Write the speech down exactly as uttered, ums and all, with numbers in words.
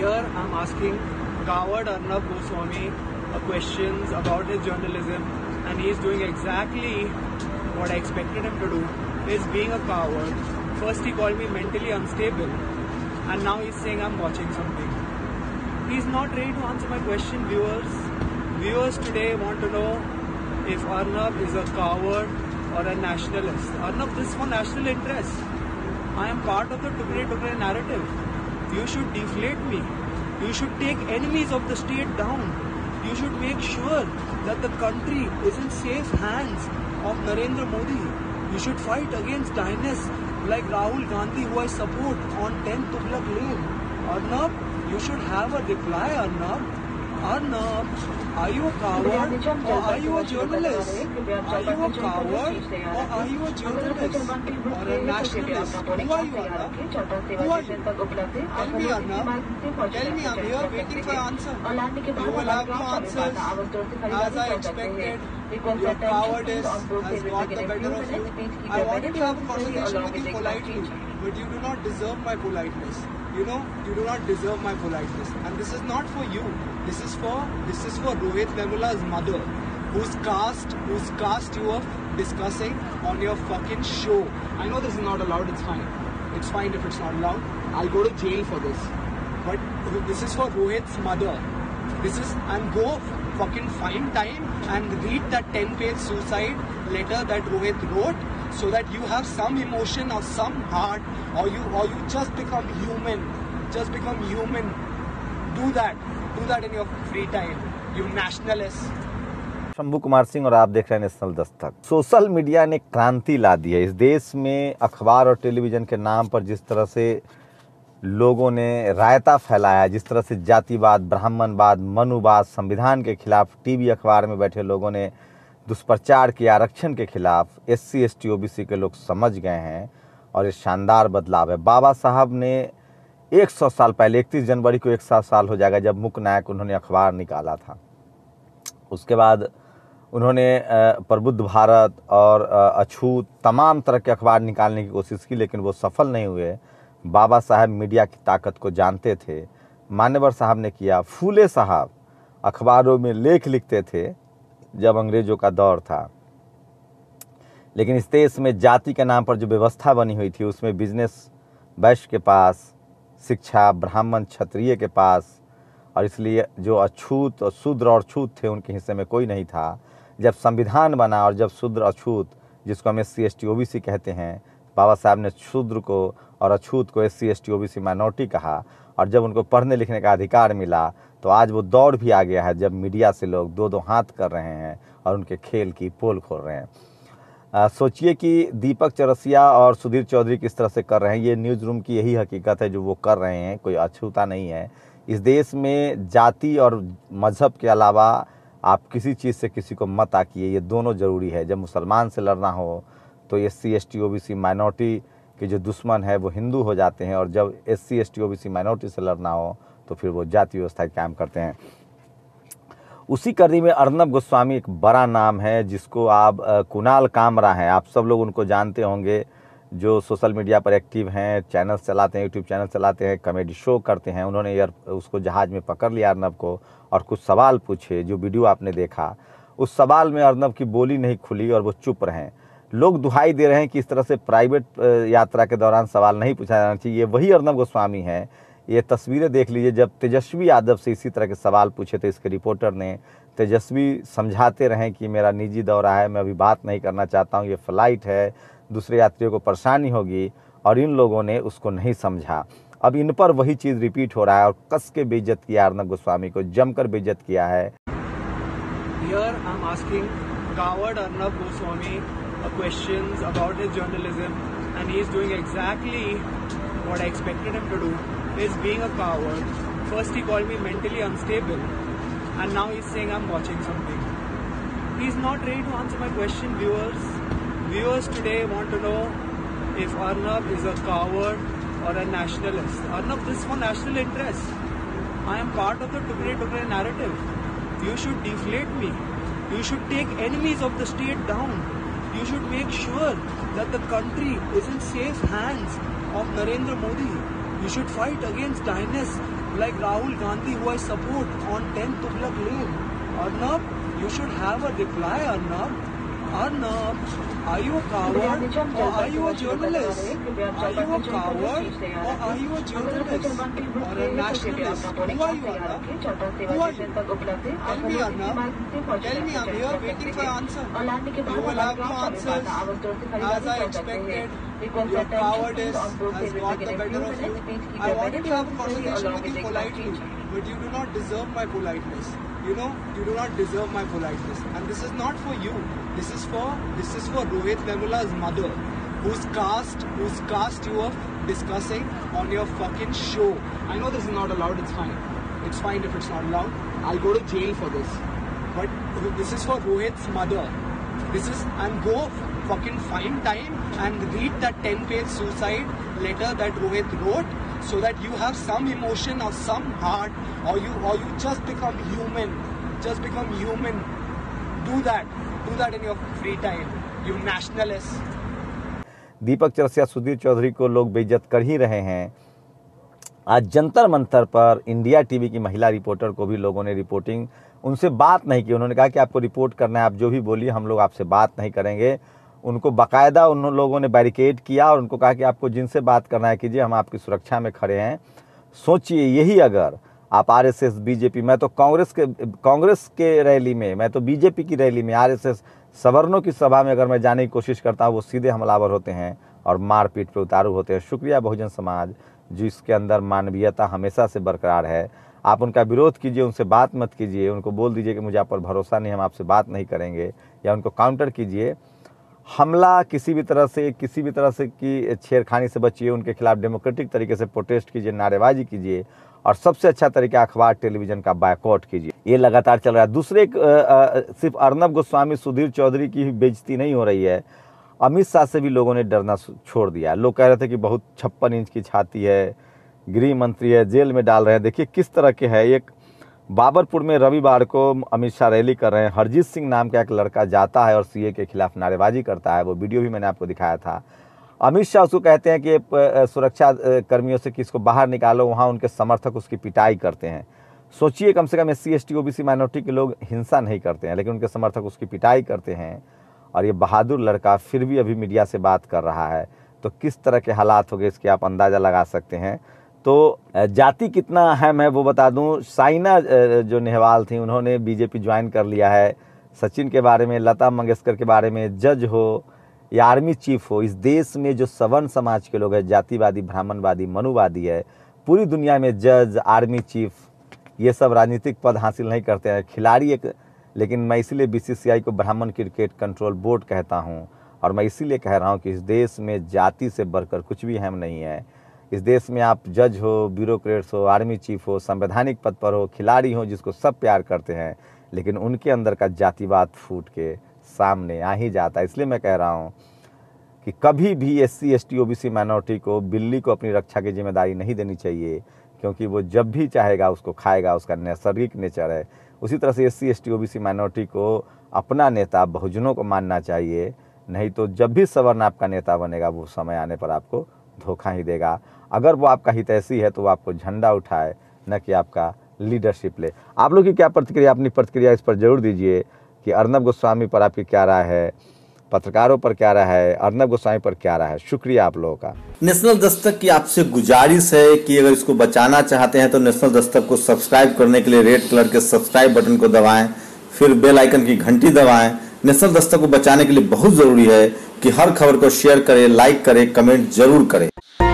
here I'm asking coward Arnab Goswami uh, questions about his journalism, and he's doing exactly what I expected him to do, is being a coward. First he called me mentally unstable, and now he's saying I'm watching something. He's not ready to answer my question, viewers. Viewers today want to know if Arnab is a coward or a nationalist. Arnab, this is for national interest. I am part of the Tughlaq Lane narrative. You should deflate me. You should take enemies of the state down. You should make sure that the country is in safe hands of Narendra Modi. You should fight against dynasts like Rahul Gandhi, who I support, on ten Tughlaq Lane. Arnab, you should have a reply, Arnab. Arnab, are you a coward or are you a journalist? Are you a coward or are you a journalist or a nationalist? Who are you, Arnab? Who are you? Tell me, Arnab. Tell me, I'm here waiting for answer. You will have no answers. As I expected, your cowardice has got the better of you. I wanted to have a conversation with you politely, but you do not deserve my politeness. You know, you do not deserve my politeness. And this is not for you. This is for, this is for Rohith Vemula's mother, who's cast, who's cast you off discussing on your fucking show. I know this is not allowed, it's fine. It's fine if it's not allowed. I'll go to jail for this. But this is for Rohith's mother. This is, and go fucking find time and read that ten page suicide letter that Rohith wrote, so that you have some emotion or some heart, or you or you just become human. Just become human. Do that. Do that in your free time. You nationalist. Shambhu Kumar Singh और आप देख रहे हैं national Dastak. Social media ने क्रांति ला दी है इस देश में। अखबार और टेलीविज़न के नाम पर जिस तरह से लोगों ने रायता फैलाया, जिस तरह से जातिवाद, ब्राह्मणवाद, मनुवाद, संविधान के खिलाफ टीवी अखबार में बैठे लोगों ने दुष्प्रचार किया आरक्षण के खिलाफ, S C S T O B C के लोग समझ गए हैं और ये शानदार बदलाव है। बाबा साहब ने सौ साल पहले इकतीस जनवरी को सौ साल हो जाएगा जब मुक नायक उन्होंने अखबार निकाला था। उसके बाद उन्होंने प्रबुद्ध भारत और अछूत तमाम तरह के अखबार निकालने की कोशिश की, लेकिन वो सफल नहीं हुए। बाबा साहब मीडिया की ताकत को जानते थे। मान्यवर साहब ने किया, फूले साहब अखबारों में लेख लिखते थे जब अंग्रेजों का दौर था, लेकिन इस देश में जाति के नाम पर जो व्यवस्था बनी हुई थी उसमें बिजनेस वैश्य के पास, शिक्षा ब्राह्मण क्षत्रिय के पास, और इसलिए जो अछूत और शूद्र और छूत थे उनके हिस्से में कोई नहीं था। जब संविधान बना और जब शूद्र अछूत, जिसको हम S C S T O B C कहते हैं, बाबा साहब ने शूद्र को और अछूत को S C S T O B C minority कहा, और जब उनको पढ़ने लिखने का अधिकार मिला तो आज वो दौर भी आ गया है जब मीडिया से लोग दो दो हाथ कर रहे हैं और उनके खेल की पोल खोल रहे हैं। सोचिए कि दीपक चौरसिया और सुधीर चौधरी किस तरह से कर रहे हैं। ये न्यूज़ रूम की यही हकीकत है जो वो कर रहे हैं, कोई अछूता नहीं है। इस देश में जाति और मजहब के अलावा आप किसी चीज़ से किसी को मत आकिए, ये दोनों ज़रूरी है। जब मुसलमान से लड़ना हो तो S C S T O B C minority के जो दुश्मन है वो हिंदू हो जाते हैं, और जब S C S T O B C minority से लड़ना हो तो फिर वो जाति व्यवस्था कायम करते हैं। उसी कड़ी में अर्नब गोस्वामी एक बड़ा नाम है, जिसको आप कुणाल कामरा हैं, आप सब लोग उनको जानते होंगे, जो सोशल मीडिया पर एक्टिव हैं, चैनल्स चलाते हैं, यूट्यूब चैनल चलाते हैं, कॉमेडी शो करते हैं। उन्होंने यार उसको जहाज़ में पकड़ लिया अर्नब को, और कुछ सवाल पूछे, जो वीडियो आपने देखा उस सवाल में अर्नब की बोली नहीं खुली और वो चुप रहें। लोग दुहाई दे रहे हैं कि इस तरह से प्राइवेट यात्रा के दौरान सवाल नहीं पूछा जाना चाहिए। ये वही अर्नब गोस्वामी हैं। ये तस्वीरें देख लीजिए जब तेजस्वी यादव से इसी तरह के सवाल पूछे थे इसके रिपोर्टर ने। तेजस्वी समझाते रहें कि मेरा निजी दौरा है, मैं अभी बात नहीं करना चाहता हूँ, ये फ़्लाइट है, दूसरे यात्रियों को परेशानी होगी, और इन लोगों ने उसको नहीं समझा। अब इन पर वही चीज़ रिपीट हो रहा है, और कस के बेइज्जत किया अर्नब गोस्वामी को, जमकर बेइज्जत किया है। Here I'm asking coward Arnab Goswami questions about his journalism, and he's doing exactly what I expected him to do, is being a coward. First he called me mentally unstable, and now he's saying I'm watching something. He's not ready to answer my question, viewers. Viewers today want to know if Arnab is a coward or a nationalist. Arnab, this is for national interest. I am part of the Tughlaq Lane narrative. You should deflate me. You should take enemies of the state down. You should make sure that the country is in safe hands of Narendra Modi. You should fight against dynasts like Rahul Gandhi, who I support, on tenth Tughlaq Lane. Arnab, you should have a reply, Arnab. Arnab, are you a coward or are you a journalist? Are you a coward or are you a journalist or a nationalist? Who are you, Arnab? Who are you? Tell me, Arnab. Tell me, I'm here waiting for answer. You will have no answers. As I expected, your cowardice has got the better of you. I wanted to have a conversation with you politely, but you do not deserve my politeness. You know, you do not deserve my politeness. And this is not for you. This is for, this is for Rohith Vemula's mother, who's cast, who's cast you off discussing on your fucking show. I know this is not allowed, it's fine. It's fine if it's not allowed. I'll go to jail for this. But this is for Rohith's mother. This is, and go fucking find time and read that ten page suicide letter that Rohith wrote, so that you have some emotion or some heart, or you or you just become human. Just become human. Do that. Do that in your free time. You nationalists. दीपक चौरसिया, सुधीर चौधरी को लोग बेइज्जत कर ही रहे हैं। आज जंतर मंतर पर India TV की महिला रिपोर्टर को भी लोगों ने रिपोर्टिंग, उनसे बात नहीं की। उन्होंने कहा कि आपको रिपोर्ट करना है, आप जो भी बोलिए, हम लोग आपसे बात नहीं करेंगे। उनको बाकायदा उन लोगों ने बैरिकेड किया और उनको कहा कि आपको जिनसे बात करना है कीजिए, हम आपकी सुरक्षा में खड़े हैं। सोचिए, यही अगर आप आरएसएस, बीजेपी, मैं तो कांग्रेस के कांग्रेस के रैली में, मैं तो बीजेपी की रैली में, आरएसएस सवर्णों की सभा में अगर मैं जाने की कोशिश करता हूँ, वो सीधे हमलावर होते हैं और मारपीट पर उतारू होते हैं। शुक्रिया बहुजन समाज, जिसके अंदर मानवीयता हमेशा से बरकरार है। आप उनका विरोध कीजिए, उनसे बात मत कीजिए, उनको बोल दीजिए कि मुझे आप पर भरोसा नहीं, हम आपसे बात नहीं करेंगे, या उनको काउंटर कीजिए। हमला किसी भी तरह से, किसी भी तरह से की छेड़खानी से बचिए, उनके खिलाफ डेमोक्रेटिक तरीके से प्रोटेस्ट कीजिए, नारेबाजी कीजिए, और सबसे अच्छा तरीका अखबार टेलीविज़न का बायकॉट कीजिए। ये लगातार चल रहा है। दूसरे, सिर्फ अर्नब गोस्वामी, सुधीर चौधरी की बेइज्जती नहीं हो रही है, अमित शाह से भी लोगों ने डरना छोड़ दिया। लोग कह रहे थे कि बहुत छप्पन इंच की छाती है, गृह मंत्री है, जेल में डाल रहे हैं। देखिए किस तरह के है। एक बाबरपुर में रविवार को अमित शाह रैली कर रहे हैं, हरजीत सिंह नाम का एक लड़का जाता है और सीए के खिलाफ नारेबाजी करता है। वो वीडियो भी मैंने आपको दिखाया था। अमित शाह उसको कहते हैं कि सुरक्षा कर्मियों से कि इसको बाहर निकालो, वहाँ उनके समर्थक उसकी पिटाई करते हैं। सोचिए, कम से कम S C, S T, OBC minority के लोग हिंसा नहीं करते हैं, लेकिन उनके समर्थक उसकी पिटाई करते हैं। और ये बहादुर लड़का फिर भी अभी मीडिया से बात कर रहा है। तो किस तरह के हालात हो गए, इसके आप अंदाज़ा लगा सकते हैं। तो जाति कितना अहम है वो बता दूं। साइना जो नेहवाल थी, उन्होंने बीजेपी ज्वाइन कर लिया है। सचिन के बारे में, लता मंगेशकर के बारे में, जज हो या आर्मी चीफ हो, इस देश में जो सवर्ण समाज के लोग हैं, जातिवादी, ब्राह्मणवादी, मनुवादी है, पूरी दुनिया में जज, आर्मी चीफ, ये सब राजनीतिक पद हासिल नहीं करते हैं। खिलाड़ी एक, लेकिन मैं इसीलिए बीसीसीआई को ब्राह्मण क्रिकेट कंट्रोल बोर्ड कहता हूँ, और मैं इसीलिए कह रहा हूँ कि इस देश में जाति से बढ़कर कुछ भी अहम नहीं है। इस देश में आप जज हो, ब्यूरोक्रेट्स हो, आर्मी चीफ हो, संवैधानिक पद पर हो, खिलाड़ी हो, जिसको सब प्यार करते हैं, लेकिन उनके अंदर का जातिवाद फूट के सामने आ ही जाता है। इसलिए मैं कह रहा हूँ कि कभी भी S C, S T, OBC minority को, बिल्ली को अपनी रक्षा की जिम्मेदारी नहीं देनी चाहिए, क्योंकि वो जब भी चाहेगा उसको खाएगा, उसका नैसर्गिक नेचर है। उसी तरह से S C, S T, OBC minority को अपना नेता बहुजनों को मानना चाहिए, नहीं तो जब भी सवर्ण आपका नेता बनेगा, वो समय आने पर आपको धोखा ही देगा। अगर वो आपका हितैषी है तो वो आपको झंडा उठाए, न कि आपका लीडरशिप ले। आप लोग की क्या प्रतिक्रिया, अपनी प्रतिक्रिया इस पर ज़रूर दीजिए कि अर्नब गोस्वामी पर आपकी क्या राय है, पत्रकारों पर क्या राय है, अर्नब गोस्वामी पर क्या राय है। शुक्रिया आप लोगों का। नेशनल दस्तक की आपसे गुजारिश है कि अगर इसको बचाना चाहते हैं तो नेशनल दस्तक को सब्सक्राइब करने के लिए रेड कलर के सब्सक्राइब बटन को दबाएँ, फिर बेल आइकन की घंटी दबाएँ। नेशनल दस्तक को बचाने के लिए बहुत ज़रूरी है कि हर खबर को शेयर करें, लाइक करें, कमेंट जरूर करें।